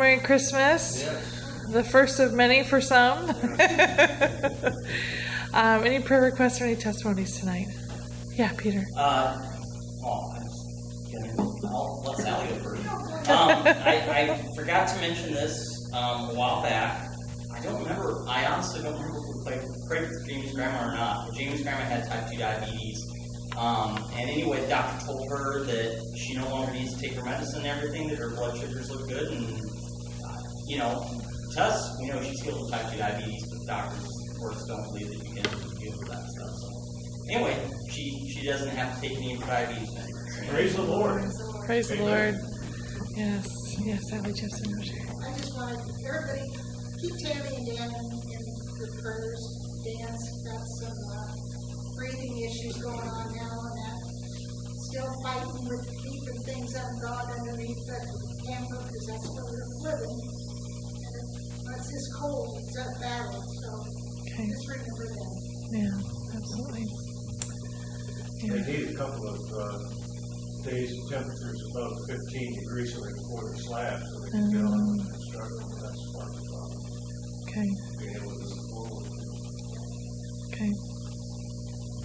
Merry Christmas. Yes. The first of many for some. Any prayer requests or any testimonies tonight? Yeah, Peter. Let Sally go first. I forgot to mention this a while back. I honestly don't remember if we prayed for Jamie's grandma or not. But Jamie's grandma had type 2 diabetes. And anyway, the doctor told her that she no longer needs to take her medicine and everything, that her blood sugars look good. And, you know, to us, we know she's healed with type 2 diabetes, but the doctors, of course, don't believe that you can deal with that stuff. So, anyway, she doesn't have to take any of her diabetes medicine. Praise the Lord. Praise the Lord. Yes, yes, I would just wanted everybody, keep Tammy and Dan in the prayers. Dan's got some breathing issues going on now, and that still fighting with keeping things unthawed underneath the camera, because that's what we're living. And once it's cold, it's a battle, so okay. Just remember that. Yeah, absolutely. Yeah. They need a couple of days of temperatures above 15 degrees so they can pour the slab so they can get on with the construction. That's part of the problem. Okay. Being able to move forward. Okay.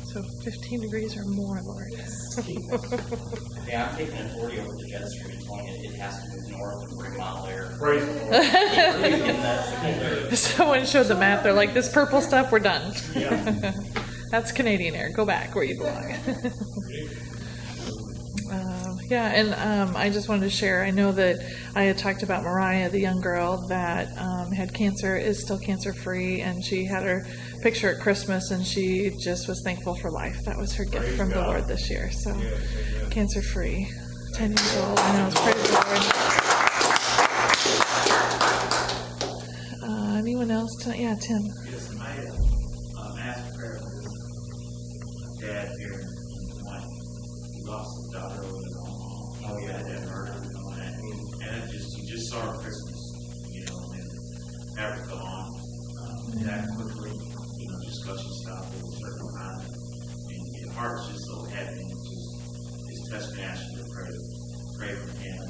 So 15 degrees or more, Lord. Yeah, I'm taking authority over the jet stream and telling it has to move north and bring model air. Praise the Lord. Someone showed the map. They're like, this purple stuff, we're done. Yeah. That's Canadian air. Go back where you belong. Yeah, and I just wanted to share, I know that I had talked about Mariah, the young girl that had cancer, is still cancer-free, and she had her picture at Christmas, and she just was thankful for life. That was her gift from the Lord this year, so yes, cancer-free, 10 years old, and I was praise the Lord. Anyone else tonight? Yeah, Tim. Yes, my asked prayer was dad here in the morning. He lost his daughter over the that murder and all that. And you just saw Christmas, you know, and that would go on that quickly, you know, discussion stopped, it was certain amount. And your heart was just so heavy, and it's touched me asking to pray for him.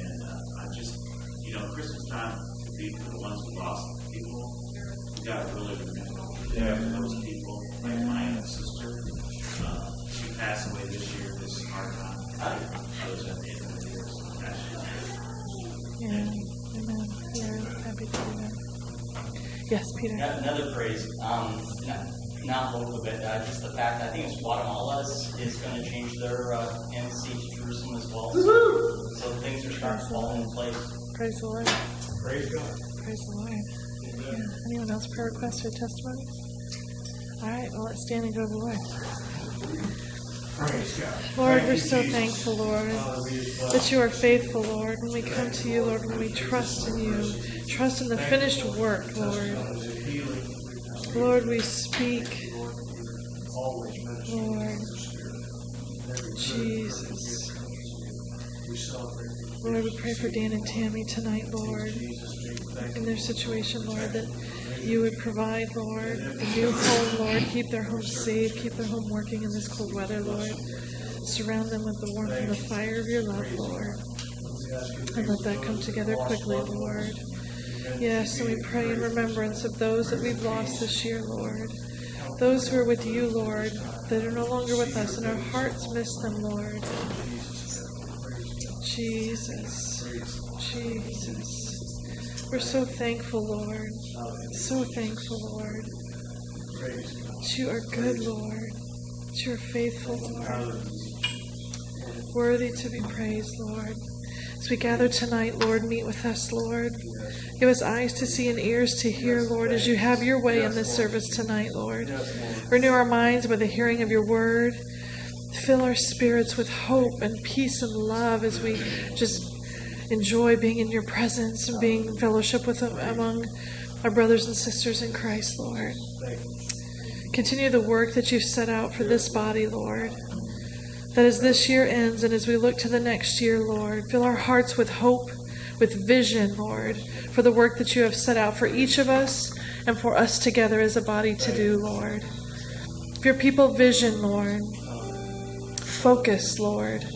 And I just, you know, Christmas time to be for the ones who lost people, you got to really remember those people, like my sister. She passed away this year, this hard time. Yes, Peter. Another praise, not local, but just the fact I think it's Guatemala is going to change their embassy to Jerusalem as well. Woo-hoo! So things are starting to fall in place. Praise the Lord. Praise God. Praise the Lord. Amen. Yeah. Anyone else prayer requests or testimonies? All right, well, let's stand and go to the Lord. Praise God. Lord, we're so thankful, Lord, that you are faithful, Lord, when we come to you, Lord, when we trust in you, trust in the finished work, Lord. Lord, we speak, Lord, Jesus. Lord, we pray for Dan and Tammy tonight, Lord, in their situation, Lord, that you would provide, Lord, a new home, Lord. Keep their home safe. Keep their home working in this cold weather, Lord. Surround them with the warmth and the fire of your love, Lord. And let that come together quickly, Lord. Yes, and we pray in remembrance of those that we've lost this year, Lord. Those who are with you, Lord, that are no longer with us, and our hearts miss them, Lord. Jesus. Jesus. We're so thankful, Lord. So thankful, Lord. That you are good, Lord. That you are faithful, Lord. Worthy to be praised, Lord. As we gather tonight, Lord, meet with us, Lord. Give us eyes to see and ears to hear, Lord, as you have your way in this service tonight, Lord. Renew our minds by the hearing of your word. Fill our spirits with hope and peace and love as we just enjoy being in your presence and being in fellowship with among our brothers and sisters in Christ, Lord. Continue the work that you've set out for this body, Lord. That as this year ends and as we look to the next year, Lord, fill our hearts with hope, with vision, Lord, for the work that you have set out for each of us and for us together as a body to do, Lord. Give your people vision, Lord. Focus, Lord.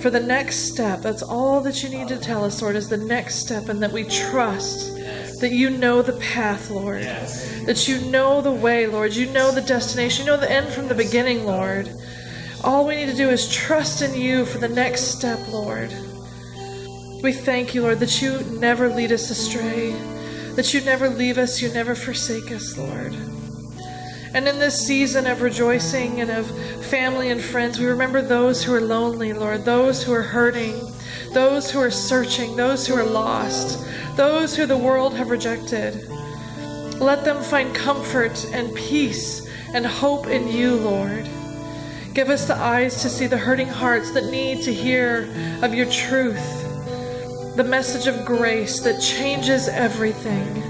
for the next step. That's all that you need to tell us, Lord, is the next step, and that we trust that you know the path, Lord, that you know the way, Lord, you know the destination, you know the end from the beginning, Lord. All we need to do is trust in you for the next step, Lord. We thank you, Lord, that you never lead us astray, that you never leave us, you never forsake us, Lord. And in this season of rejoicing and of family and friends, we remember those who are lonely, Lord, those who are hurting, those who are searching, those who are lost, those who the world have rejected. Let them find comfort and peace and hope in you, Lord. Give us the eyes to see the hurting hearts that need to hear of your truth, the message of grace that changes everything.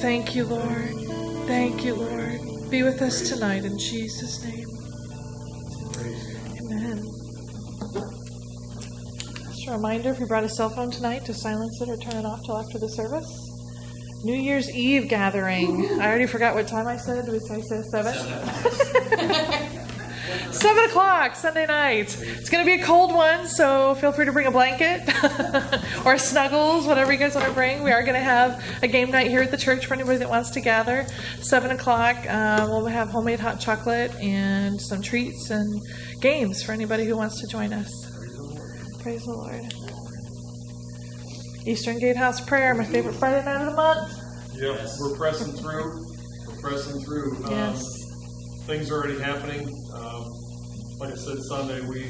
Thank you, Lord. Thank you, Lord. Be with us tonight in Jesus' name. Amen. Just a reminder, if you brought a cell phone tonight, to silence it or turn it off till after the service. New Year's Eve gathering. Ooh. I already forgot what time I said. Did we say 7? 7 o'clock, Sunday night. It's going to be a cold one, so feel free to bring a blanket or snuggles, whatever you guys want to bring. We are going to have a game night here at the church for anybody that wants to gather. 7 o'clock, we'll have homemade hot chocolate and some treats and games for anybody who wants to join us. Praise the Lord. Eastern Gatehouse prayer, my favorite Friday night of the month. Yep, we're pressing through. We're pressing through. Yes. Things are already happening. Like I said, Sunday, we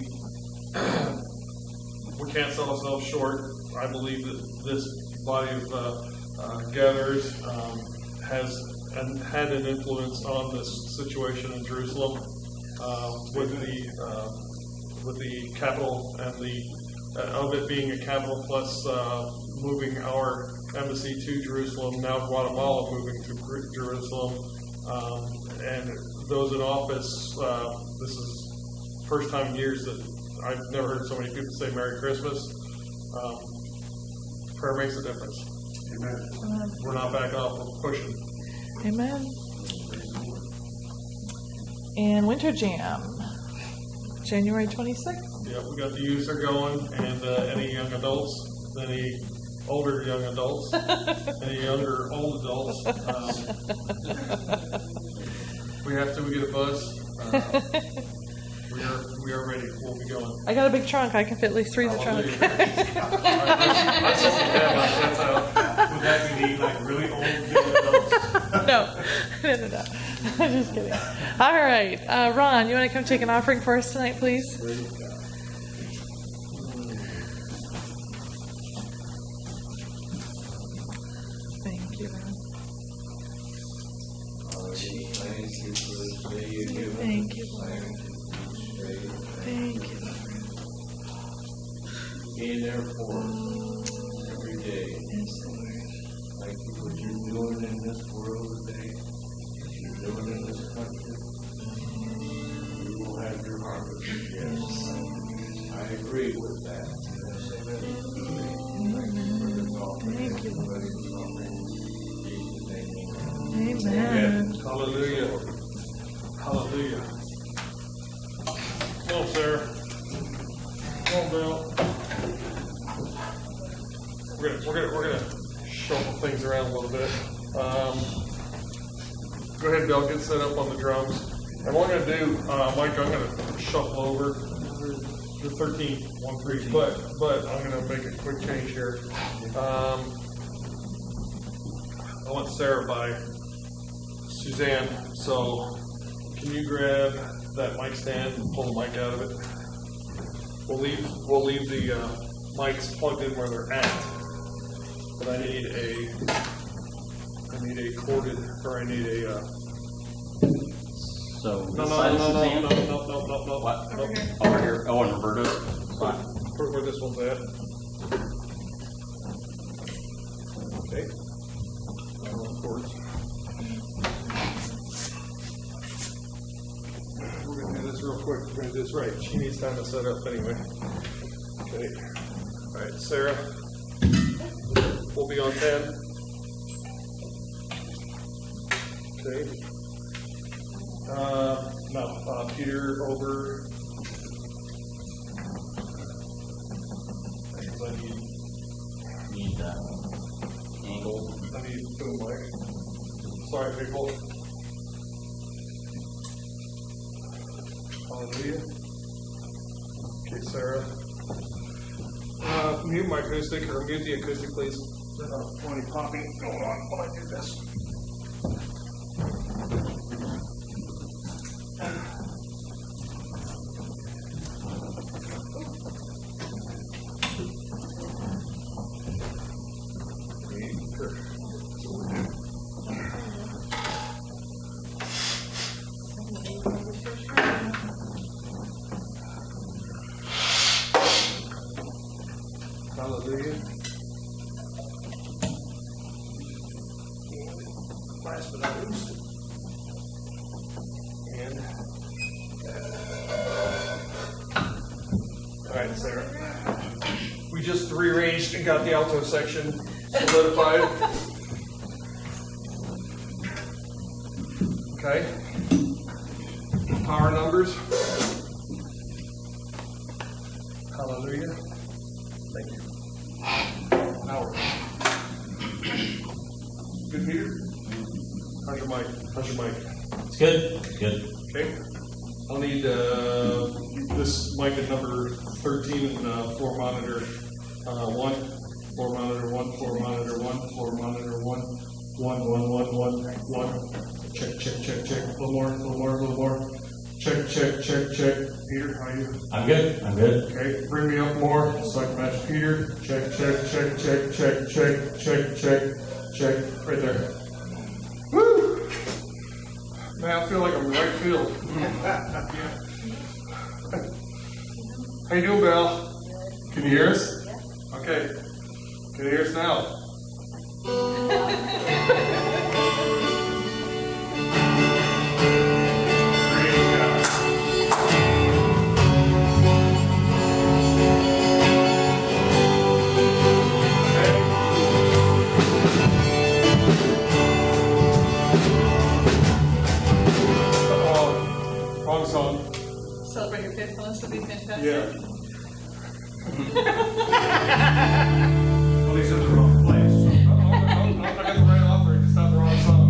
can't sell ourselves short. I believe that this body of gatherers had an influence on this situation in Jerusalem with the capital and the of it being a capital, plus moving our embassy to Jerusalem, now Guatemala moving to Jerusalem, and those in office. This is first time in years that I've never heard so many people say Merry Christmas. Prayer makes a difference. Amen. Amen. We're not back off of pushing. Amen. And Winter Jam, January 26th. Yeah, we got the youths are going, and any young adults, any older young adults, any younger old adults. We get a bus. We are ready. We'll be going. I got a big trunk. I can fit at least 3 in the trunk. Would that be like really old adults? No. I'm just kidding. All right. Ron, you want to come take an offering for us tonight, please? Thank you, Ron. Thank you, Lord. Thank you, Lord. Be there for us every day. Yes, Lord. Thank you for what you're doing in this world today, what you're doing in this country. We will have your harvest. Yes. I agree with that. Yes, amen. Thank you, Lord. Amen. Amen. Hallelujah. Hallelujah. Come on, Sarah. Come on, Bill. We're gonna shuffle things around a little bit. Go ahead, Bill. Get set up on the drums. And what I'm gonna do, Mike, I'm gonna shuffle over the 13, 1, 3. But I'm gonna make a quick change here. I want Sarah by Suzanne. So can you grab that mic stand and pull the mic out of it? We'll leave the mics plugged in where they're at. But I need a corded, or I need a. So no. What? Over here. Oh, and Roberto's. Where this one's at? Okay. Of course. Real quick, we're going to do this right. She needs time to set up anyway. Okay. All right, Sarah, we'll be on 10. Okay. Peter over. need that angle. I need boom mic. Sorry, people. Hallelujah. Okay, Sarah. Mute my acoustic, or mute the acoustic, please. There's not plenty of popping going on while I do this. Got the alto section solidified. Okay. Power numbers. Hallelujah. Thank you. Now we're good here. How's your mic? How's your mic? It's good. It's good. Okay. I'll need this mic at number 13 and floor monitor. One floor monitor, one floor monitor, one floor monitor, one. Check, check, check, check. A little more, a little more, a little more. Check, check, check, check. Peter, how are you? I'm good. I'm good. Okay, bring me up more. It's like match Peter. Check, check, check, check, check, check, check, check, check. Right there. Woo! Man, I feel like I'm right field. How you doing, Belle? Can you hear us? Okay, can you hear us now? Okay. Wrong song. Celebrate your faithfulness will be fantastic. Yeah. At least in the wrong place. I got the right offer, it's not the wrong song.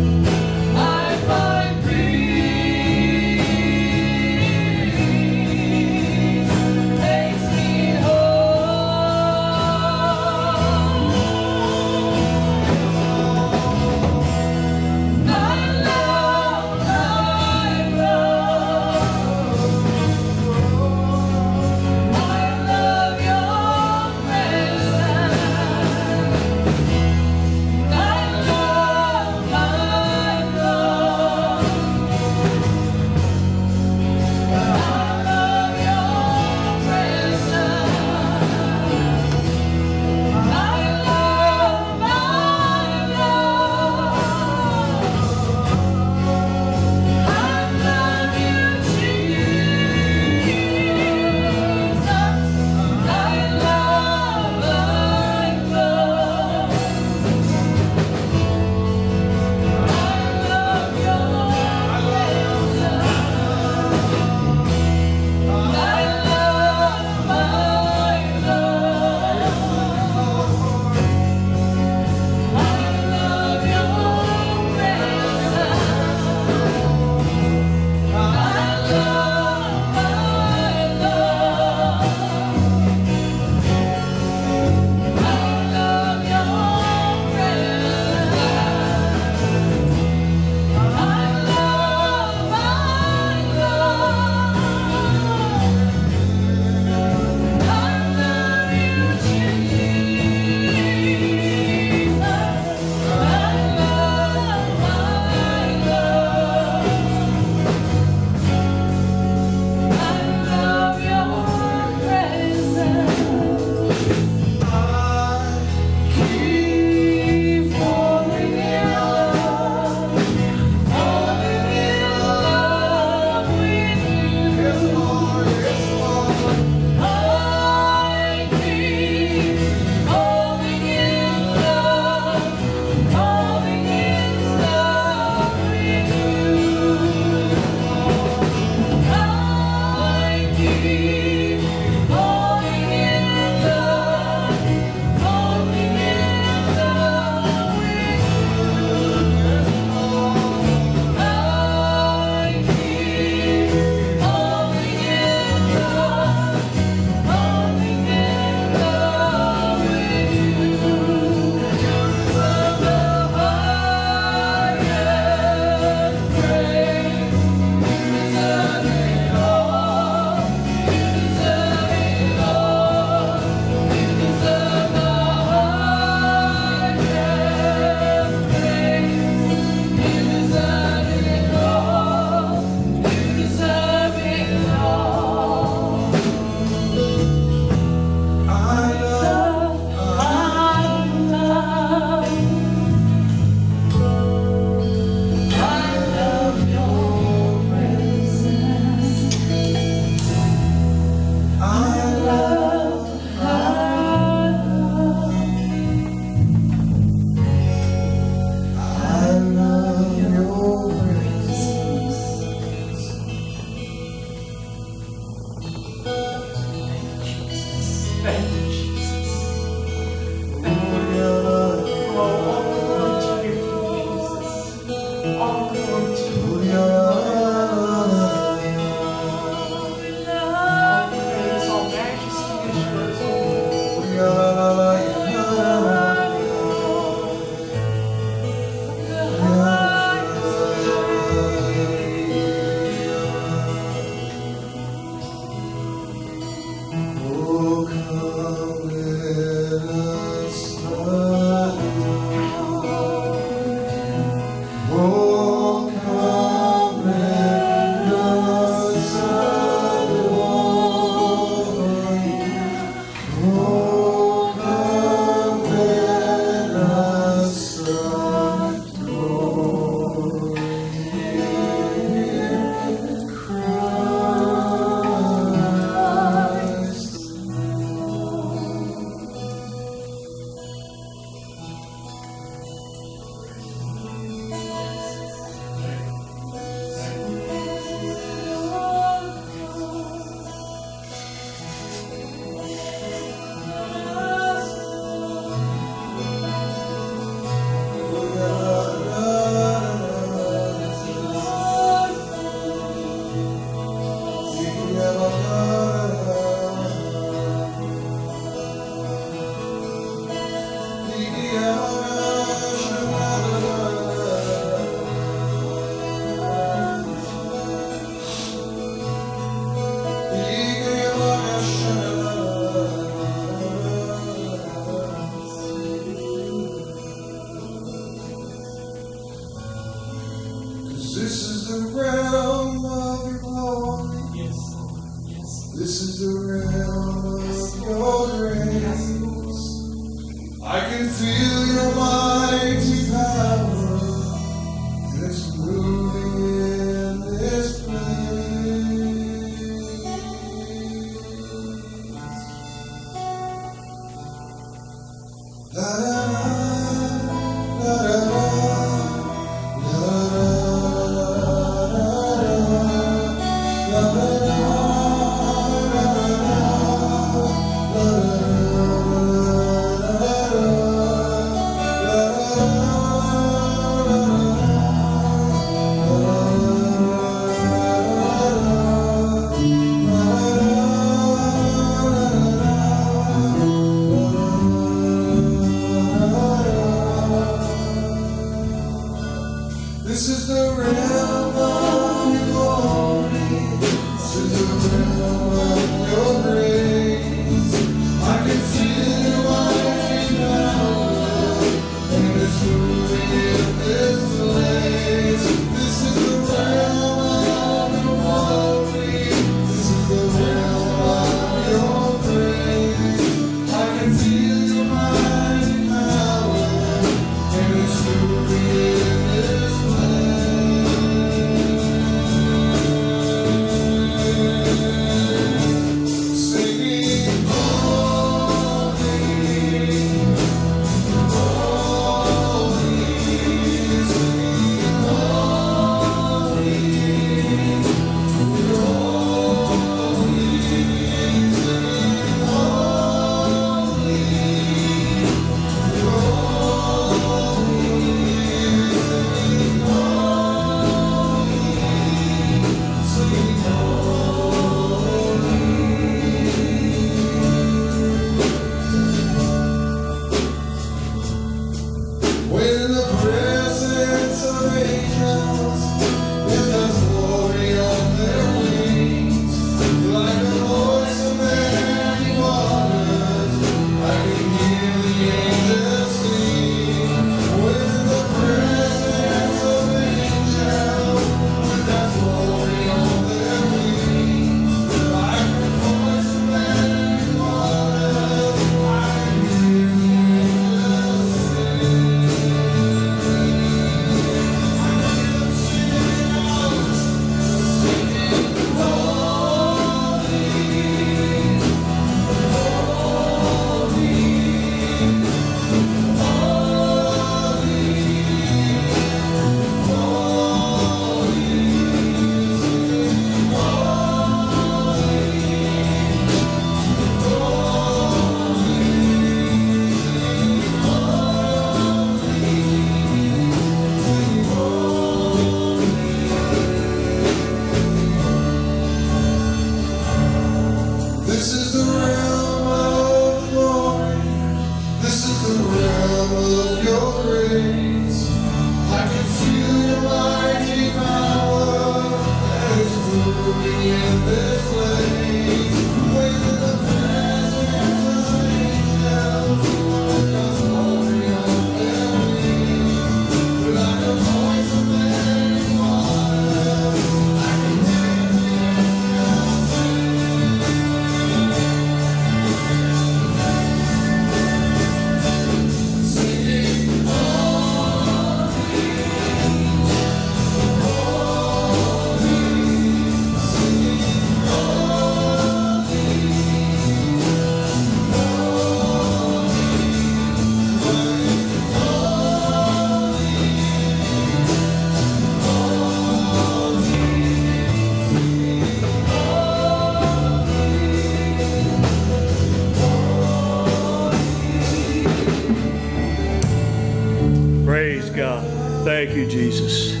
Thank you, Jesus.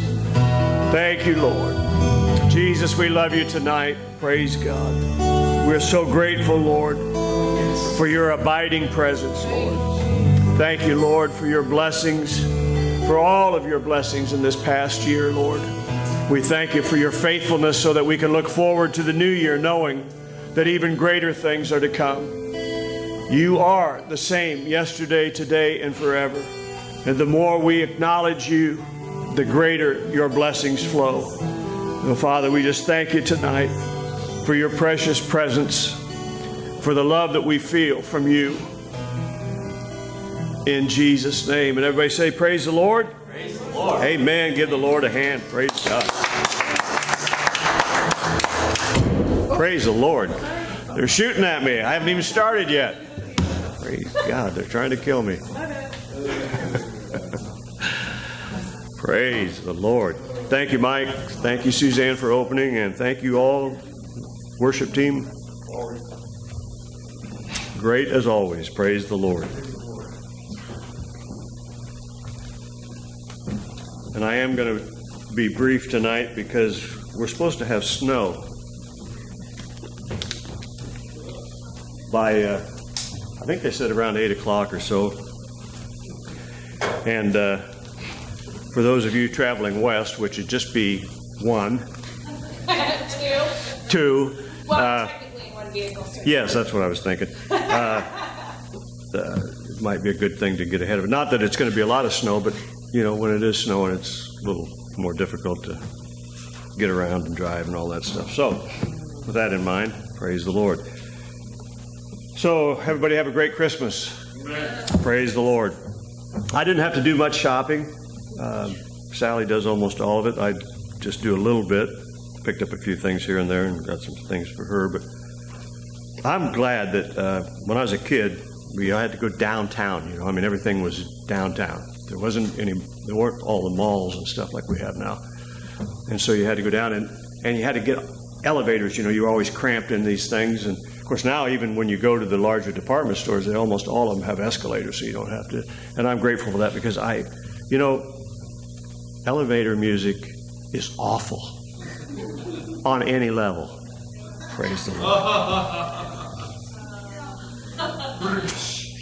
Thank you, Lord. Jesus, we love you tonight. Praise God. We're so grateful, Lord, for your abiding presence, Lord. Thank you, Lord, for your blessings, for all of your blessings in this past year, Lord. We thank you for your faithfulness so that we can look forward to the new year knowing that even greater things are to come. You are the same yesterday, today, and forever. And the more we acknowledge you, the greater your blessings flow. So, Father, we just thank you tonight for your precious presence, for the love that we feel from you. In Jesus' name. And everybody say, praise the Lord. Praise the Lord. Amen. Give the Lord a hand. Praise God. Praise the Lord. They're shooting at me. I haven't even started yet. Praise God. They're trying to kill me. Praise the Lord. Thank you, Mike. Thank you, Suzanne, for opening. And thank you all, worship team. Great as always. Praise the Lord. And I am going to be brief tonight because we're supposed to have snow by, I think they said around 8 o'clock or so. And for those of you traveling west, which would just be one. Two. Well, technically one vehicle. Certainly. Yes, that's what I was thinking. It might be a good thing to get ahead of it. Not that it's going to be a lot of snow, but... you know, when it is snowing, it's a little more difficult to get around and drive and all that stuff. So, with that in mind, praise the Lord. So, everybody have a great Christmas. Amen. Praise the Lord. I didn't have to do much shopping. Sally does almost all of it. I just do a little bit. Picked up a few things here and there and got some things for her. But I'm glad that when I was a kid, I had to go downtown. You know, I mean, everything was downtown. There weren't all the malls and stuff like we have now. And so you had to go down and you had to get elevators. You know, you were always cramped in these things. And of course now, even when you go to the larger department stores, they almost all of them have escalators, so you don't have to. And I'm grateful for that because you know, elevator music is awful on any level. Praise the Lord.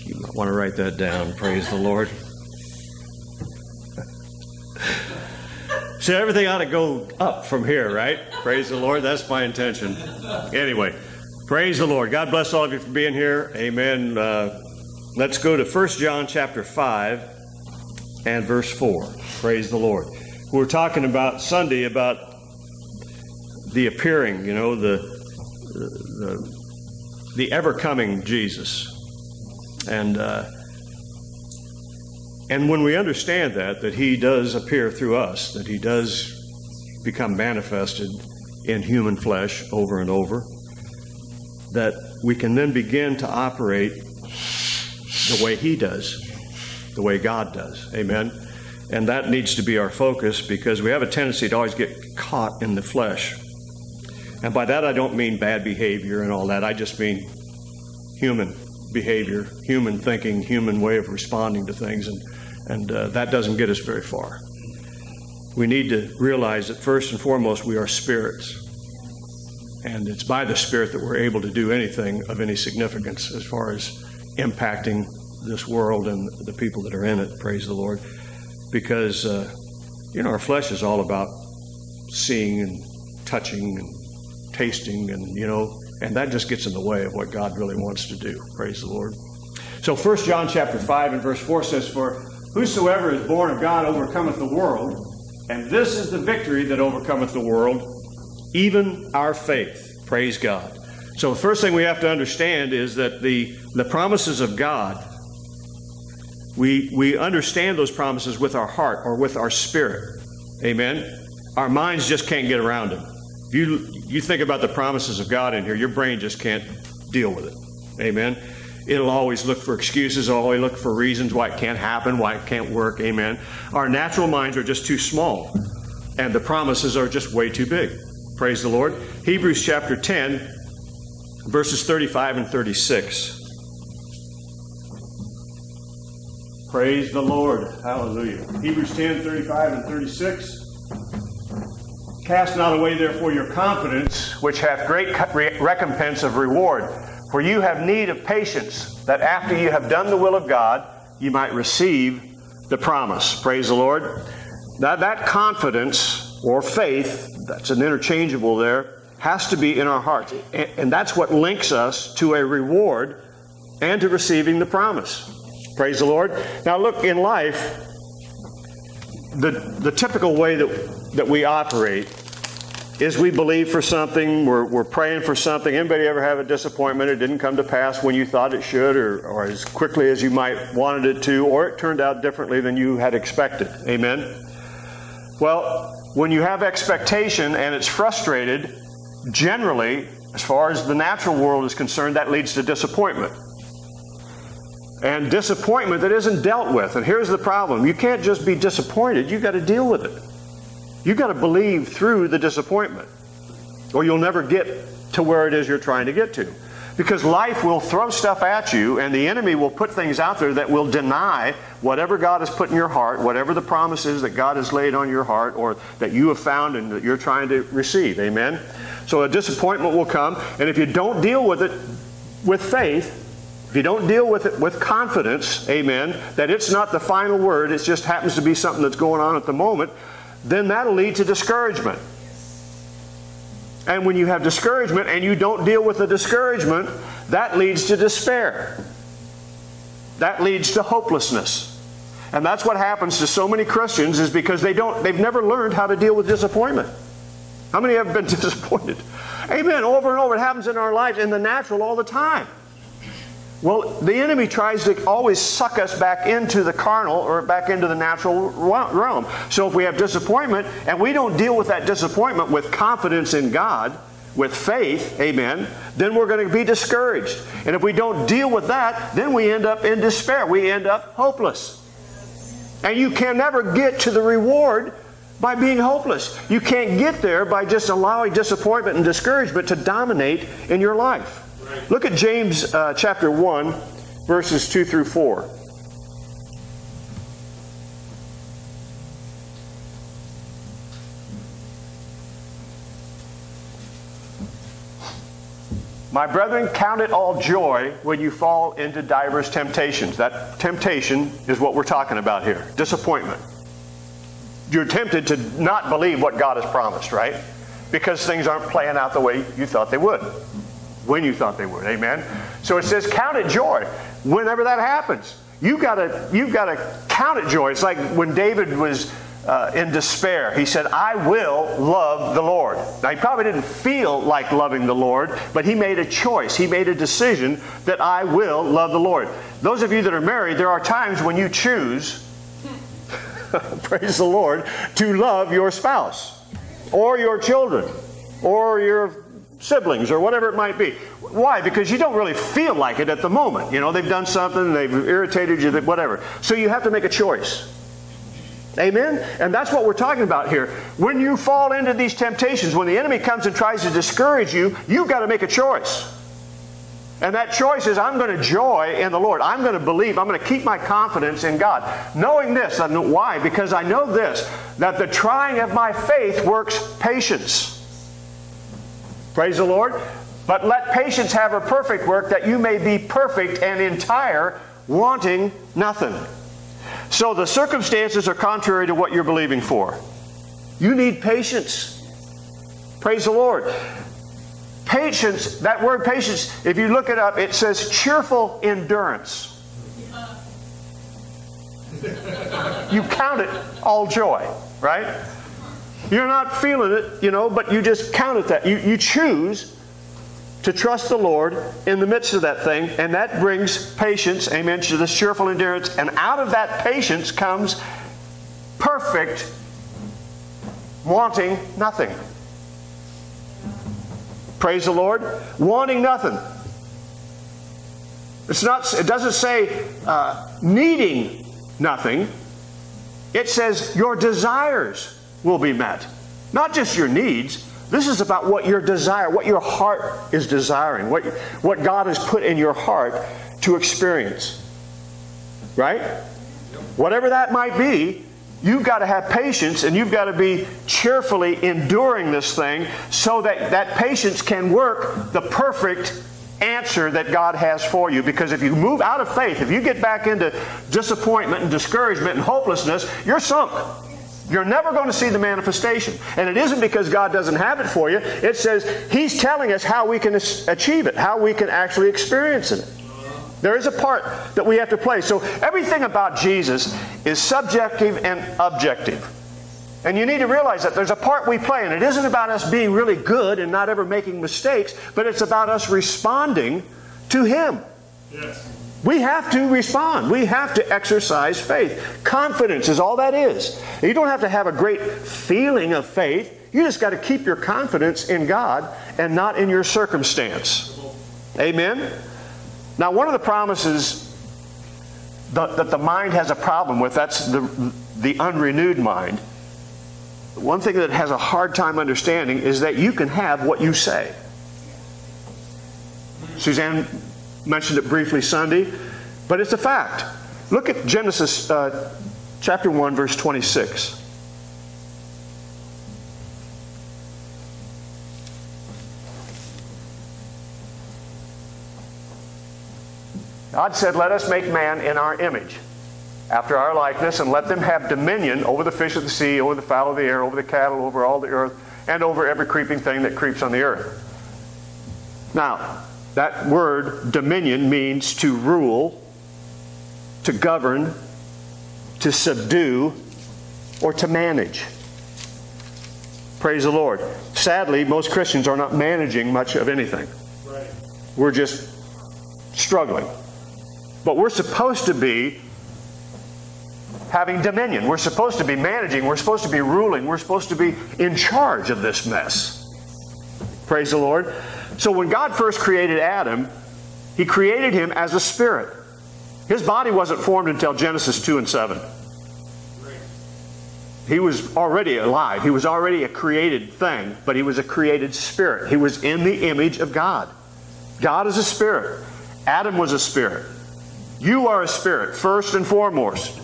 You might want to write that down. Praise the Lord. See, everything ought to go up from here, right? Praise the Lord. That's my intention. Anyway, praise the Lord. God bless all of you for being here. Amen. Let's go to 1 John chapter 5 and verse 4. Praise the Lord. We were talking about Sunday about the appearing, you know, the ever-coming Jesus. And when we understand that he does appear through us, that he does become manifested in human flesh over and over, that we can then begin to operate the way he does, the way God does. Amen. And that needs to be our focus because we have a tendency to always get caught in the flesh. And by that I don't mean bad behavior and all that. I just mean human behavior, human thinking, human way of responding to things. And that doesn't get us very far. We need to realize that first and foremost, we are spirits. And it's by the Spirit that we're able to do anything of any significance as far as impacting this world and the people that are in it, praise the Lord. Because, you know, our flesh is all about seeing and touching and tasting and, you know, and that just gets in the way of what God really wants to do. Praise the Lord. So 1 John chapter 5 and verse 4 says, "For whosoever is born of God overcometh the world, and this is the victory that overcometh the world, even our faith." Praise God. So the first thing we have to understand is that the promises of God, we understand those promises with our heart or with our spirit. Amen? Our minds just can't get around them. If you think about the promises of God in here, your brain just can't deal with it. Amen? It'll always look for excuses. It'll always look for reasons why it can't happen, why it can't work. Amen. Our natural minds are just too small, and the promises are just way too big. Praise the Lord. Hebrews chapter 10, verses 35 and 36. Praise the Lord. Hallelujah. Hebrews 10, 35 and 36. Cast not away therefore your confidence, which hath great recompense of reward. For you have need of patience, that after you have done the will of God, you might receive the promise. Praise the Lord. Now that confidence or faith, that's an interchangeable there, has to be in our hearts. And that's what links us to a reward and to receiving the promise. Praise the Lord. Now look, in life, the typical way that we operate is we believe for something, we're praying for something. Anybody ever have a disappointment? It didn't come to pass when you thought it should, or as quickly as you might wanted it to, or it turned out differently than you had expected. Amen? Well, when you have expectation and it's frustrated, generally, as far as the natural world is concerned, that leads to disappointment. And disappointment that isn't dealt with. And here's the problem. You can't just be disappointed. You've got to deal with it. You've got to believe through the disappointment, or you'll never get to where it is you're trying to get to. Because life will throw stuff at you, and the enemy will put things out there that will deny whatever God has put in your heart, whatever the promise is that God has laid on your heart or that you have found and that you're trying to receive. Amen? So a disappointment will come, and if you don't deal with it with faith, if you don't deal with it with confidence, amen, that it's not the final word, it just happens to be something that's going on at the moment, then that'll lead to discouragement. And when you have discouragement and you don't deal with the discouragement, that leads to despair. That leads to hopelessness. And that's what happens to so many Christians, is because they've never learned how to deal with disappointment. How many have been disappointed? Amen. Over and over. It happens in our lives, in the natural, all the time. Well, the enemy tries to always suck us back into the carnal or back into the natural realm. So if we have disappointment and we don't deal with that disappointment with confidence in God, with faith, amen, then we're going to be discouraged. And if we don't deal with that, then we end up in despair. We end up hopeless. And you can never get to the reward by being hopeless. You can't get there by just allowing disappointment and discouragement to dominate in your life. Look at James chapter 1, verses 2 through 4. My brethren, count it all joy when you fall into diverse temptations. That temptation is what we're talking about here. Disappointment. You're tempted to not believe what God has promised, right? Because things aren't playing out the way you thought they would. When you thought they would, amen? So it says, count it joy whenever that happens. You've got to count it joy. It's like when David was in despair. He said, I will love the Lord. Now, he probably didn't feel like loving the Lord, but he made a choice. He made a decision that I will love the Lord. Those of you that are married, there are times when you choose, praise the Lord, to love your spouse or your children or your siblings or whatever it might be. Why? Because you don't really feel like it at the moment. You know, they've done something, they've irritated you, whatever. So you have to make a choice. Amen? And that's what we're talking about here. When you fall into these temptations, when the enemy comes and tries to discourage you, you've got to make a choice. And that choice is, I'm going to joy in the Lord. I'm going to believe. I'm going to keep my confidence in God. Knowing this, why? Because I know this, that the trying of my faith works patience. Praise the Lord. But let patience have her perfect work, that you may be perfect and entire, wanting nothing. So the circumstances are contrary to what you're believing for. You need patience. Praise the Lord. Patience, that word patience, if you look it up, it says cheerful endurance. You count it all joy, right? You're not feeling it, you know, but you just count it that. You choose to trust the Lord in the midst of that thing, and that brings patience, amen, to this cheerful endurance. And out of that patience comes perfect, wanting nothing. Praise the Lord. Wanting nothing. It's not. It doesn't say needing nothing. It says your desires will be met. Not just your needs. This is about what your desire, what your heart is desiring, what God has put in your heart to experience. Right? Whatever that might be, you've got to have patience and you've got to be cheerfully enduring this thing so that that patience can work the perfect answer that God has for you. Because if you move out of faith, if you get back into disappointment and discouragement and hopelessness, you're sunk. You're never going to see the manifestation. And it isn't because God doesn't have it for you. It says He's telling us how we can achieve it, how we can actually experience it. There is a part that we have to play. So everything about Jesus is subjective and objective. And you need to realize that there's a part we play. And it isn't about us being really good and not ever making mistakes, but it's about us responding to Him. Yes. We have to respond. We have to exercise faith. Confidence is all that is. You don't have to have a great feeling of faith. You just got to keep your confidence in God and not in your circumstance. Amen? Now, one of the promises that the mind has a problem with, that's the unrenewed mind. One thing that it has a hard time understanding is that you can have what you say. Suzanne mentioned it briefly Sunday, but it's a fact. Look at Genesis chapter 1, verse 26. God said, "Let us make man in our image, after our likeness, and let them have dominion over the fish of the sea, over the fowl of the air, over the cattle, over all the earth, and over every creeping thing that creeps on the earth." Now, that word dominion means to rule, to govern, to subdue, or to manage. Praise the Lord. Sadly, most Christians are not managing much of anything. Right. We're just struggling. But we're supposed to be having dominion. We're supposed to be managing. We're supposed to be ruling. We're supposed to be in charge of this mess. Praise the Lord. So when God first created Adam, He created him as a spirit. His body wasn't formed until Genesis 2 and 7. He was already alive. He was already a created thing, but he was a created spirit. He was in the image of God. God is a spirit. Adam was a spirit. You are a spirit, first and foremost.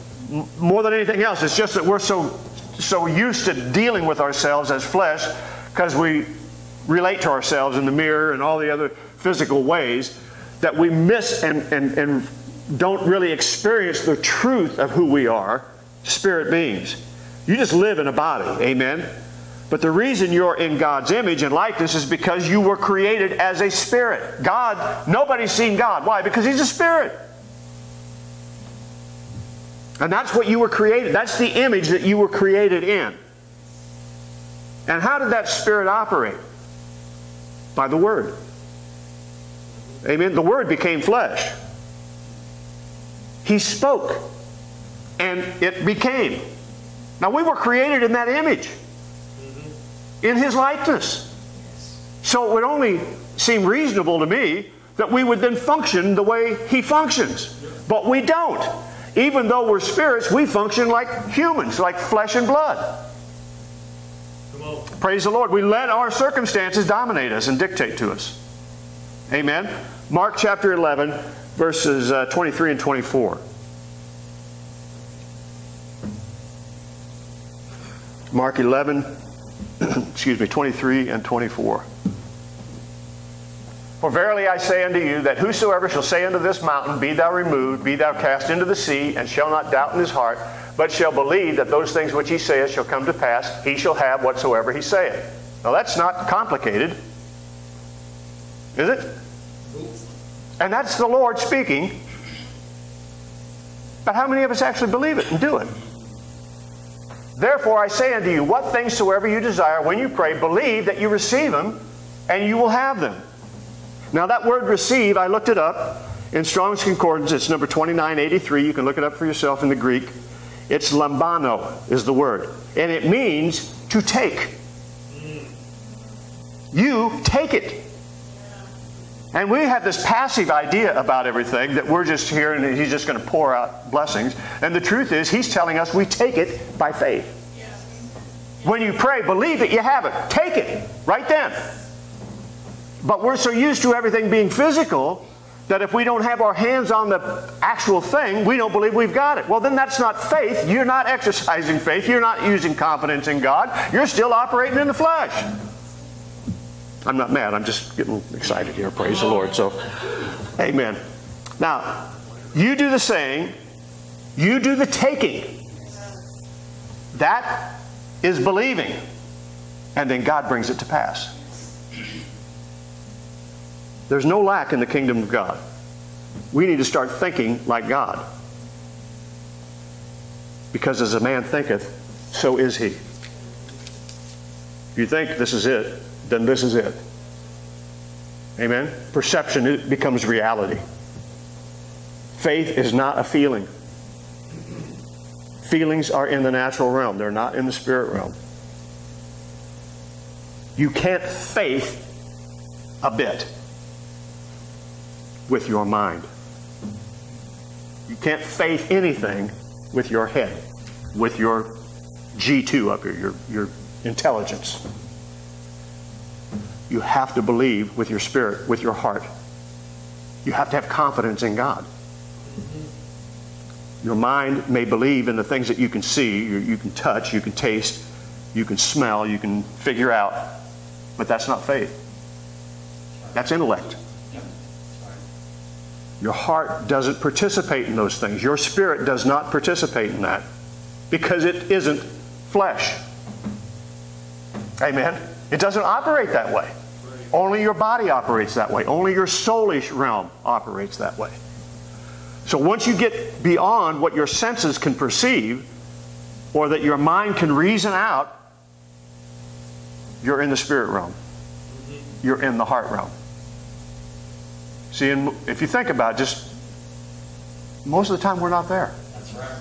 More than anything else, it's just that we're so used to dealing with ourselves as flesh because we relate to ourselves in the mirror and all the other physical ways that we miss and don't really experience the truth of who we are, spirit beings. You just live in a body, amen? But the reason you're in God's image and likeness is because you were created as a spirit. God, nobody's seen God. Why? Because He's a spirit. And that's what you were created. That's the image that you were created in. And how did that spirit operate? By the Word. Amen. The Word became flesh. He spoke, and it became. Now, we were created in that image, in His likeness. So it would only seem reasonable to me that we would then function the way He functions. But we don't. Even though we're spirits, we function like humans, like flesh and blood. Praise the Lord. We let our circumstances dominate us and dictate to us. Amen. Mark chapter 11, verses 23 and 24. Mark 11, excuse me, 23 and 24. "For verily I say unto you, that whosoever shall say unto this mountain, Be thou removed, be thou cast into the sea, and shall not doubt in his heart, but shall believe that those things which he saith shall come to pass, he shall have whatsoever he saith." Now that's not complicated, is it? And that's the Lord speaking. But how many of us actually believe it and do it? "Therefore I say unto you, what things soever you desire, when you pray, believe that you receive them, and you will have them." Now that word receive, I looked it up in Strong's Concordance. It's number 2983. You can look it up for yourself in the Greek. It's lambano is the word. And it means to take. You take it. And we have this passive idea about everything that we're just here and He's just going to pour out blessings. And the truth is He's telling us we take it by faith. When you pray, believe that you have it. Take it right then. But we're so used to everything being physical that if we don't have our hands on the actual thing, we don't believe we've got it. Well, then that's not faith. You're not exercising faith. You're not using confidence in God. You're still operating in the flesh. I'm not mad. I'm just getting excited here. Praise the Lord. So, amen. Now, you do the saying. You do the taking. That is believing. And then God brings it to pass. There's no lack in the kingdom of God. We need to start thinking like God. Because as a man thinketh, so is he. If you think this is it, then this is it. Amen? Perception becomes reality. Faith is not a feeling. Feelings are in the natural realm. They're not in the spirit realm. You can't faith a bit with your mind. You can't faith anything with your head, with your G2 up here, your intelligence. You have to believe with your spirit, with your heart. You have to have confidence in God. Your mind may believe in the things that you can see, you can touch, you can taste, you can smell, you can figure out, but that's not faith. That's intellect. Your heart doesn't participate in those things. Your spirit does not participate in that because it isn't flesh. Amen? It doesn't operate that way. Only your body operates that way. Only your soulish realm operates that way. So once you get beyond what your senses can perceive or that your mind can reason out, you're in the spirit realm. You're in the heart realm. See, and if you think about it, just most of the time we're not there. That's right.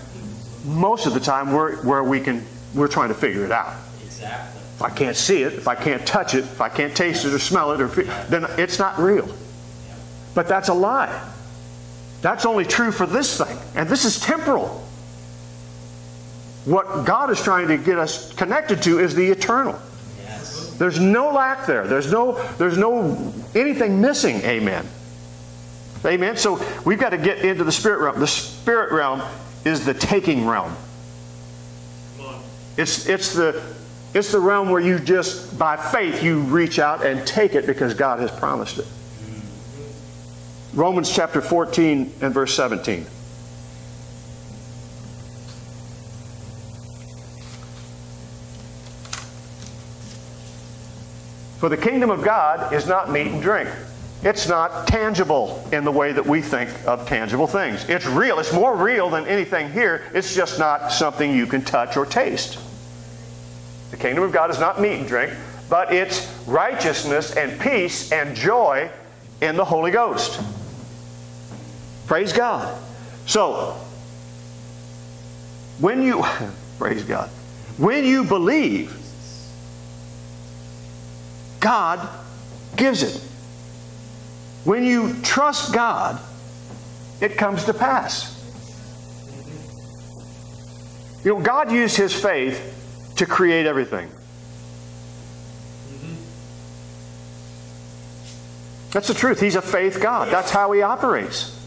Most of the time we're where we're trying to figure it out. Exactly. If I can't see it, if I can't touch it, if I can't taste it or smell it, or then it's not real. Yeah. But that's a lie. That's only true for this thing, and this is temporal. What God is trying to get us connected to is the eternal. Yes. There's no lack there. There's no anything missing. Amen. Amen. So we've got to get into the spirit realm. The spirit realm is the taking realm. It's the realm where you just, by faith, you reach out and take it because God has promised it. Romans chapter 14 and verse 17. For the kingdom of God is not meat and drink. It's not tangible in the way that we think of tangible things. It's real. It's more real than anything here. It's just not something you can touch or taste. The kingdom of God is not meat and drink, but it's righteousness and peace and joy in the Holy Ghost. Praise God. So, when you, praise God, when you believe, God gives it. When you trust God, it comes to pass. You know, God used his faith to create everything. That's the truth. He's a faith God. That's how he operates.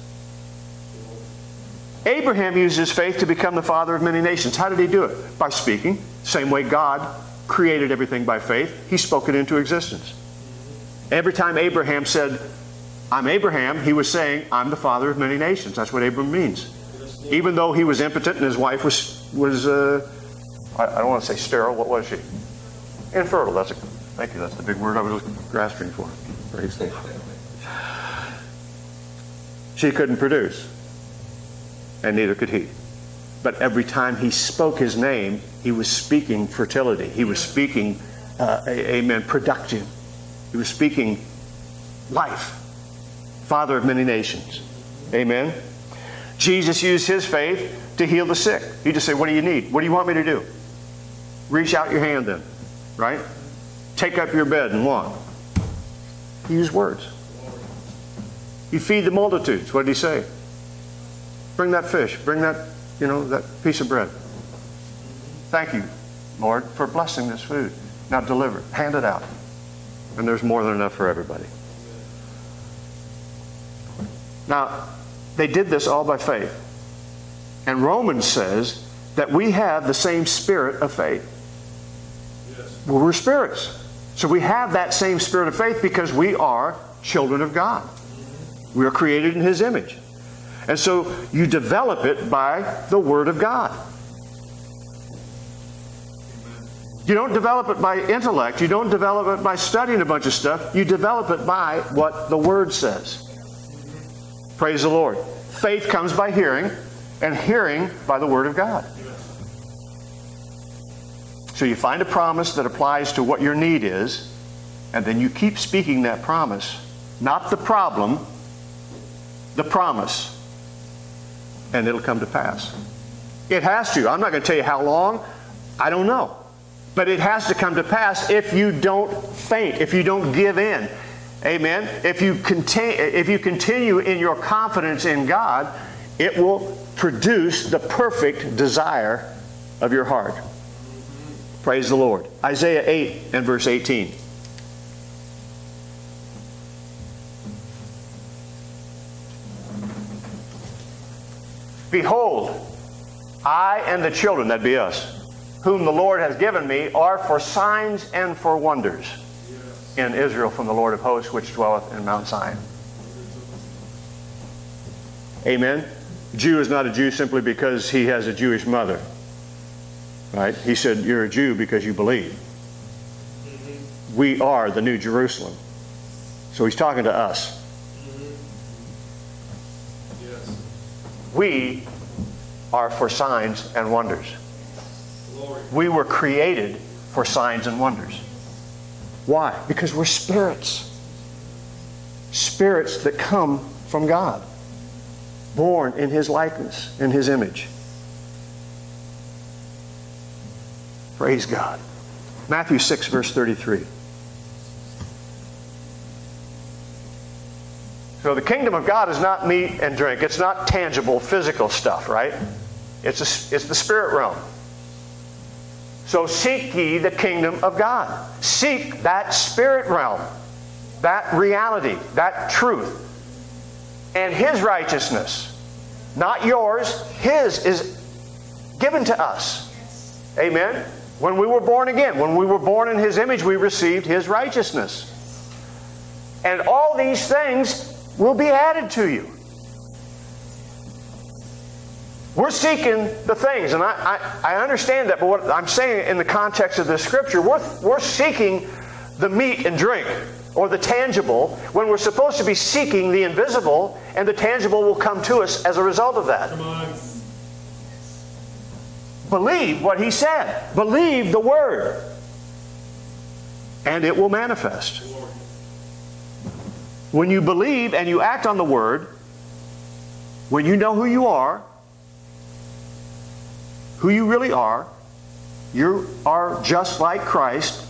Abraham used his faith to become the father of many nations. How did he do it? By speaking. Same way God created everything by faith. He spoke it into existence. Every time Abraham said, I'm Abraham, he was saying, I'm the father of many nations. That's what Abram means. Even though he was impotent and his wife was I don't want to say sterile. What was she? Infertile. Thank you. That's the big word I was grasping for. Praise the Lord. She couldn't produce. And neither could he. But every time he spoke his name, he was speaking fertility. He was speaking, amen, productive. He was speaking life. Father of many nations. Amen. Jesus used his faith to heal the sick. He just said, what do you need? What do you want me to do? Reach out your hand then. Right? Take up your bed and walk. He used words. You feed the multitudes. What did he say? Bring that fish. Bring that, that piece of bread. Thank you, Lord, for blessing this food. Now deliver it. Hand it out. And there's more than enough for everybody. Now, they did this all by faith. And Romans says that we have the same spirit of faith. Yes. Well, we're spirits. So we have that same spirit of faith because we are children of God. We are created in His image. And so you develop it by the Word of God. You don't develop it by intellect. You don't develop it by studying a bunch of stuff. You develop it by what the Word says. Praise the Lord. Faith comes by hearing, and hearing by the Word of God. So you find a promise that applies to what your need is, and then you keep speaking that promise. Not the problem, the promise. And it'll come to pass. It has to. I'm not going to tell you how long. I don't know. But it has to come to pass if you don't faint, if you don't give in. Amen? If you continue in your confidence in God, it will produce the perfect desire of your heart. Praise the Lord. Isaiah 8 and verse 18. Behold, I and the children, that'd be us, whom the Lord has given me, are for signs and for wonders in Israel from the Lord of hosts, which dwelleth in Mount Zion. Amen. Jew is not a Jew simply because he has a Jewish mother. Right? He said, you're a Jew because you believe. We are the New Jerusalem. So he's talking to us. We are for signs and wonders. We were created for signs and wonders. Why? Because we're spirits. Spirits that come from God. Born in His likeness, in His image. Praise God. Matthew 6, verse 33. So the kingdom of God is not meat and drink. It's not tangible, physical stuff, right? It's the spirit realm. So seek ye the kingdom of God. Seek that spirit realm, that reality, that truth, and His righteousness. Not yours. His is given to us. Amen? When we were born again, when we were born in His image, we received His righteousness. And all these things will be added to you. We're seeking the things, and I understand that, but what I'm saying in the context of this scripture, we're seeking the meat and drink, or the tangible, when we're supposed to be seeking the invisible, and the tangible will come to us as a result of that. Come on. Believe what He said. Believe the Word. And it will manifest. When you believe and you act on the Word, when you know who you are, who you really are. You are just like Christ.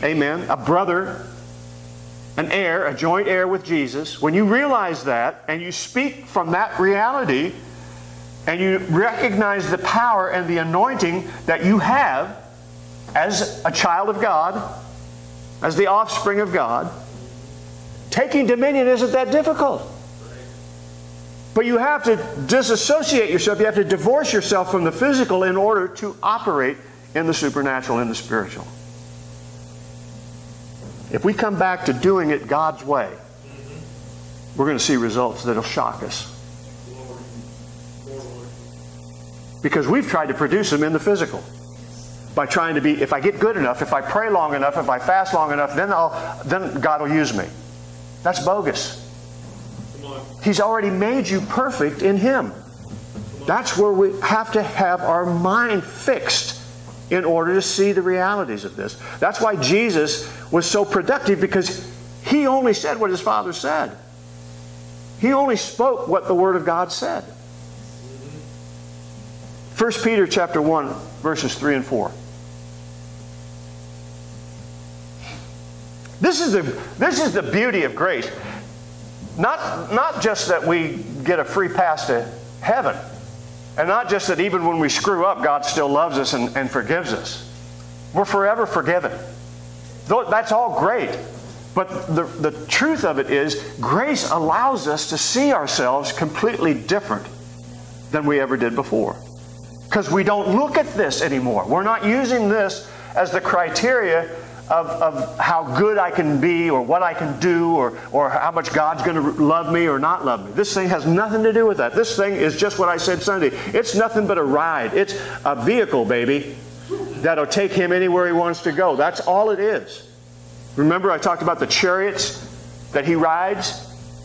Amen. A brother, an heir, a joint heir with Jesus. When you realize that and you speak from that reality and you recognize the power and the anointing that you have as a child of God, as the offspring of God, taking dominion isn't that difficult. But you have to disassociate yourself. You have to divorce yourself from the physical in order to operate in the supernatural, in the spiritual. If we come back to doing it God's way, we're going to see results that will shock us. Because we've tried to produce them in the physical. By trying to be, if I get good enough, if I pray long enough, if I fast long enough, then God will use me. That's bogus. He's already made you perfect in Him. That's where we have to have our mind fixed in order to see the realities of this. That's why Jesus was so productive, because He only said what His Father said. He only spoke what the Word of God said. 1 Peter chapter 1, verses 3 and 4. This is the beauty of grace. Not just that we get a free pass to heaven, and not just that even when we screw up, God still loves us and forgives us. We're forever forgiven. That's all great. But the truth of it is, grace allows us to see ourselves completely different than we ever did before. Because we don't look at this anymore. We're not using this as the criteria of how good I can be or what I can do or how much God's going to love me or not love me. This thing has nothing to do with that. This thing is just what I said Sunday. It's nothing but a ride. It's a vehicle, baby, that'll take him anywhere he wants to go. That's all it is. Remember I talked about the chariots that he rides?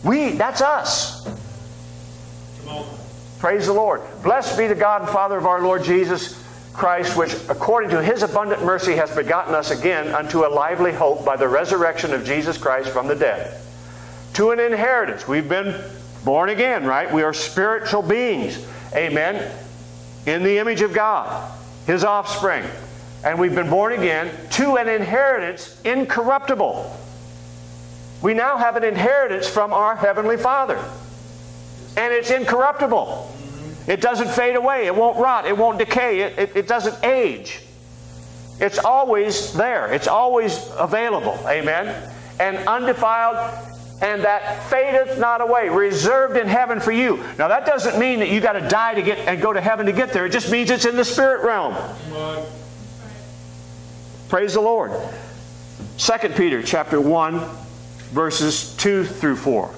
That's us. Praise the Lord. Blessed be the God and Father of our Lord Jesus Christ, which according to his abundant mercy has begotten us again unto a lively hope by the resurrection of Jesus Christ from the dead. To an inheritance. We've been born again, right? We are spiritual beings. Amen. In the image of God, his offspring. And we've been born again to an inheritance incorruptible. We now have an inheritance from our Heavenly Father. And it's incorruptible. It doesn't fade away. It won't rot. It won't decay. It doesn't age. It's always there. It's always available. Amen. And undefiled, and that fadeth not away, reserved in heaven for you. Now that doesn't mean that you got to die to get and go to heaven to get there. It just means it's in the spirit realm. Praise the Lord. 2 Peter chapter 1, verses 2 through 4.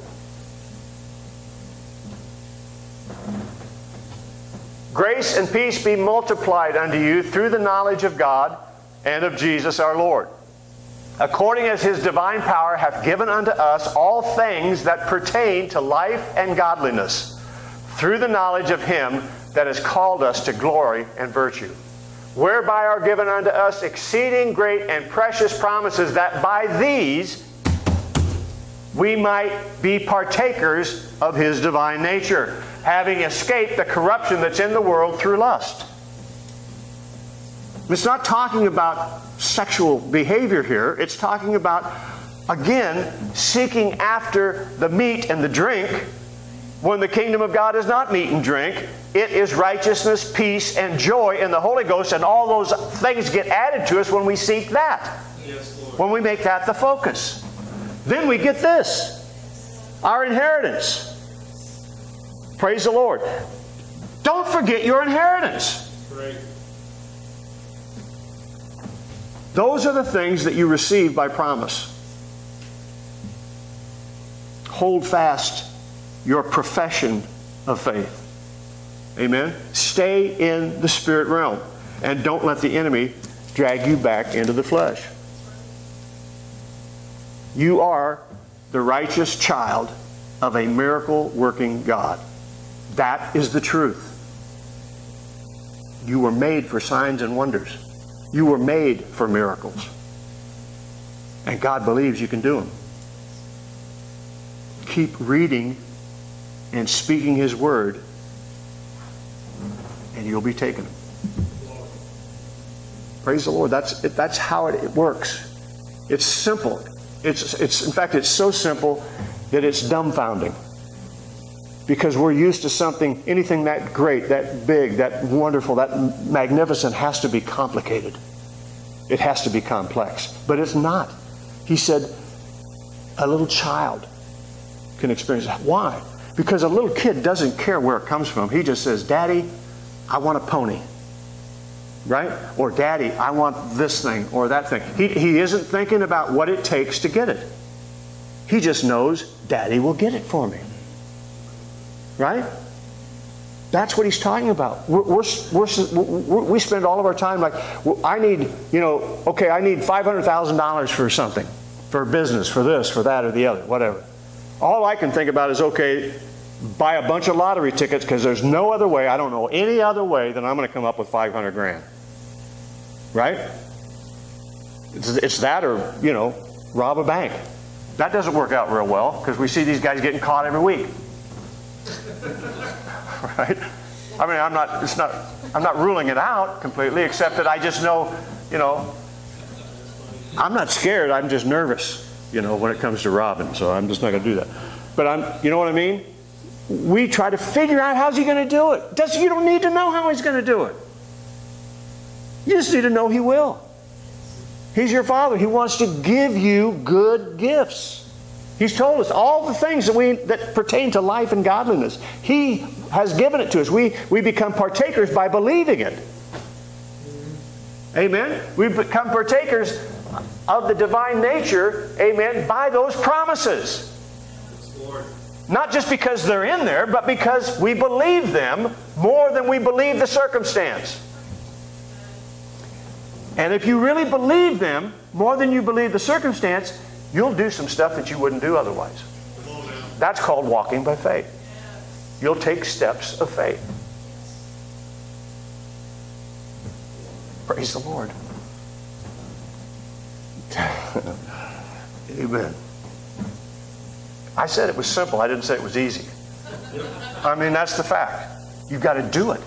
Grace and peace be multiplied unto you through the knowledge of God and of Jesus our Lord, according as his divine power hath given unto us all things that pertain to life and godliness, through the knowledge of him that has called us to glory and virtue, whereby are given unto us exceeding great and precious promises, that by these we might be partakers of his divine nature, having escaped the corruption that's in the world through lust. It's not talking about sexual behavior here. It's talking about, again, seeking after the meat and the drink when the kingdom of God is not meat and drink. It is righteousness, peace, and joy in the Holy Ghost, and all those things get added to us when we seek that. Yes, Lord. When we make that the focus. Then we get this, our inheritance. Praise the Lord. Don't forget your inheritance. Right. Those are the things that you receive by promise. Hold fast your profession of faith. Amen? Stay in the spirit realm and don't let the enemy drag you back into the flesh. You are the righteous child of a miracle-working God. That is the truth. You were made for signs and wonders. You were made for miracles. And God believes you can do them. Keep reading and speaking his word, and you'll be taken. Praise the Lord. That's how it works. It's simple. In fact, it's so simple that it's dumbfounding, because we're used to anything that great, that big, that wonderful, that magnificent has to be complicated. It has to be complex, but it's not. He said a little child can experience that. Why? Because a little kid doesn't care where it comes from. He just says, Daddy, I want a pony. Right? Or, Daddy, I want this thing or that thing. He isn't thinking about what it takes to get it. He just knows Daddy will get it for me. Right? That's what he's talking about. We spend all of our time like, well, I need $500,000 for something, for business, for this, for that, or the other, whatever. All I can think about is, okay, buy a bunch of lottery tickets, because there's no other way. I don't know any other way that I'm going to come up with 500 grand. Right? It's that, or, rob a bank. That doesn't work out real well, because we see these guys getting caught every week. Right? I mean, I'm not ruling it out completely, except that I just know, I'm not scared. I'm just nervous, when it comes to robbing. So I'm just not going to do that. But you know what I mean? We try to figure out how's he going to do it. You don't need to know how he's going to do it. You just need to know he will. He's your Father. He wants to give you good gifts. He's told us all the things that pertain to life and godliness. He has given it to us. We become partakers by believing it. Amen? We become partakers of the divine nature, amen, by those promises. Not just because they're in there, but because we believe them more than we believe the circumstance. And if you really believe them more than you believe the circumstance, you'll do some stuff that you wouldn't do otherwise. That's called walking by faith. You'll take steps of faith. Praise the Lord. Amen. I said it was simple. I didn't say it was easy. I mean, that's the fact. You've got to do it.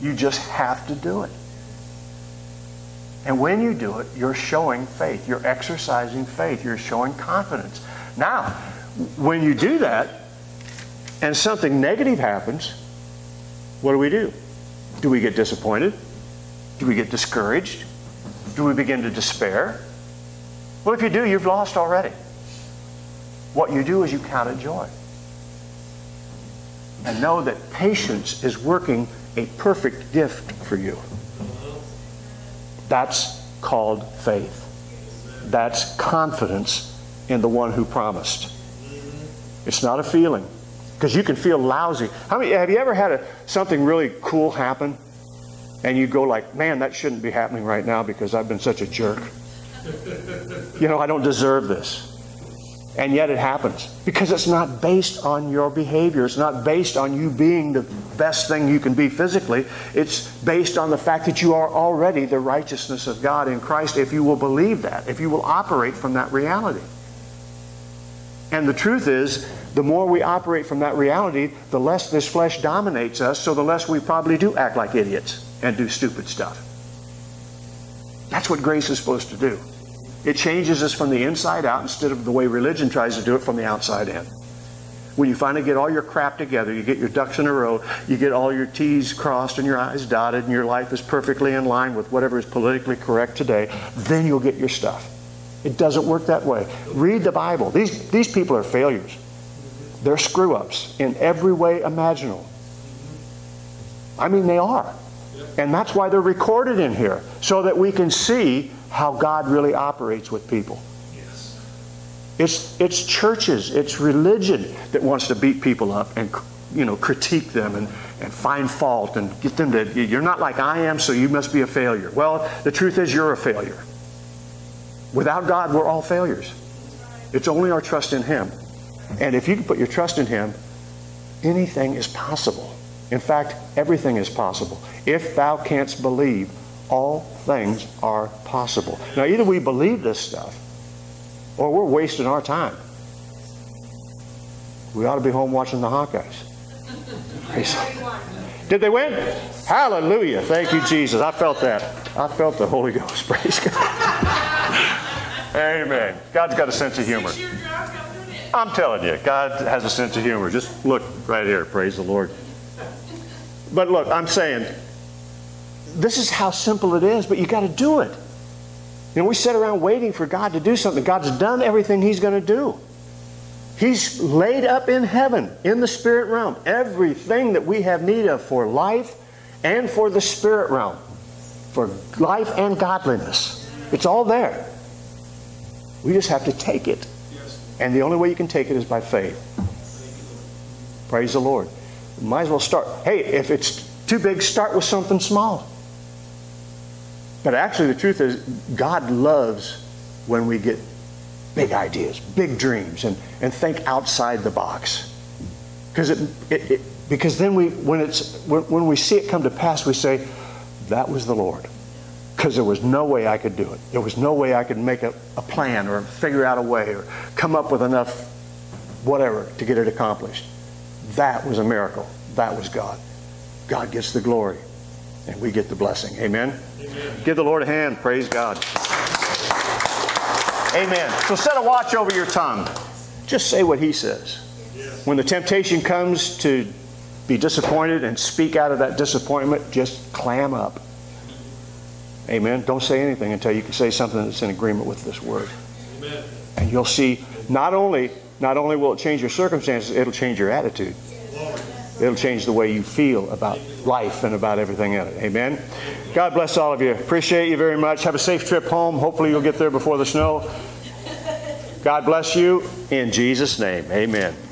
You just have to do it. And when you do it, you're showing faith. You're exercising faith. You're showing confidence. Now, when you do that and something negative happens, what do? Do we get disappointed? Do we get discouraged? Do we begin to despair? Well, if you do, you've lost already. What you do is you count it joy. And know that patience is working a perfect gift for you. That's called faith. That's confidence in the one who promised. It's not a feeling. Because you can feel lousy. Have you ever had something really cool happen? And you go like, man, that shouldn't be happening right now because I've been such a jerk. You know, I don't deserve this. And yet it happens. Because it's not based on your behavior. It's not based on you being the best thing you can be physically. It's based on the fact that you are already the righteousness of God in Christ if you will believe that, if you will operate from that reality. And the truth is, the more we operate from that reality, the less this flesh dominates us, so the less we probably do act like idiots and do stupid stuff. That's what grace is supposed to do. It changes us from the inside out instead of the way religion tries to do it from the outside in. When you finally get all your crap together, you get your ducks in a row, you get all your T's crossed and your I's dotted, and your life is perfectly in line with whatever is politically correct today, then you'll get your stuff. It doesn't work that way. Read the Bible. These people are failures. They're screw-ups in every way imaginable. I mean, they are. And that's why they're recorded in here, so that we can see how God really operates with people. Yes. It's churches, it's religion that wants to beat people up and, you know, critique them and find fault and get them to, you're not like I am, so you must be a failure. Well, the truth is you're a failure. Without God, we're all failures. It's only our trust in Him. And if you can put your trust in Him, anything is possible. In fact, everything is possible. If thou canst believe, all things are possible. Now, either we believe this stuff, or we're wasting our time. We ought to be home watching the Hawkeyes. Praise God. Did they win? Hallelujah. Thank you, Jesus. I felt that. I felt the Holy Ghost. Praise God. Amen. God's got a sense of humor. I'm telling you, God has a sense of humor. Just look right here. Praise the Lord. But look, I'm saying, this is how simple it is, but you got to do it. You know, we sit around waiting for God to do something. God's done everything He's going to do. He's laid up in heaven, in the spirit realm, everything that we have need of for life and for the spirit realm, for life and godliness. It's all there. We just have to take it. And the only way you can take it is by faith. Praise the Lord. Might as well start. Hey, if it's too big, start with something small. But actually, the truth is, God loves when we get big ideas, big dreams, and think outside the box. Because then when we see it come to pass, we say, that was the Lord. Because there was no way I could do it. There was no way I could make a plan or figure out a way or come up with enough whatever to get it accomplished. That was a miracle. That was God. God gets the glory, and we get the blessing. Amen? Amen. Give the Lord a hand. Praise God. Amen. So set a watch over your tongue. Just say what He says. Yes. When the temptation comes to be disappointed and speak out of that disappointment, just clam up Amen. Don't say anything until you can say something that's in agreement with this word. Amen. And you'll see, not only will it change your circumstances, it'll change your attitude. It'll change the way you feel about life and about everything in it. Amen. God bless all of you. Appreciate you very much. Have a safe trip home. Hopefully you'll get there before the snow. God bless you in Jesus' name. Amen.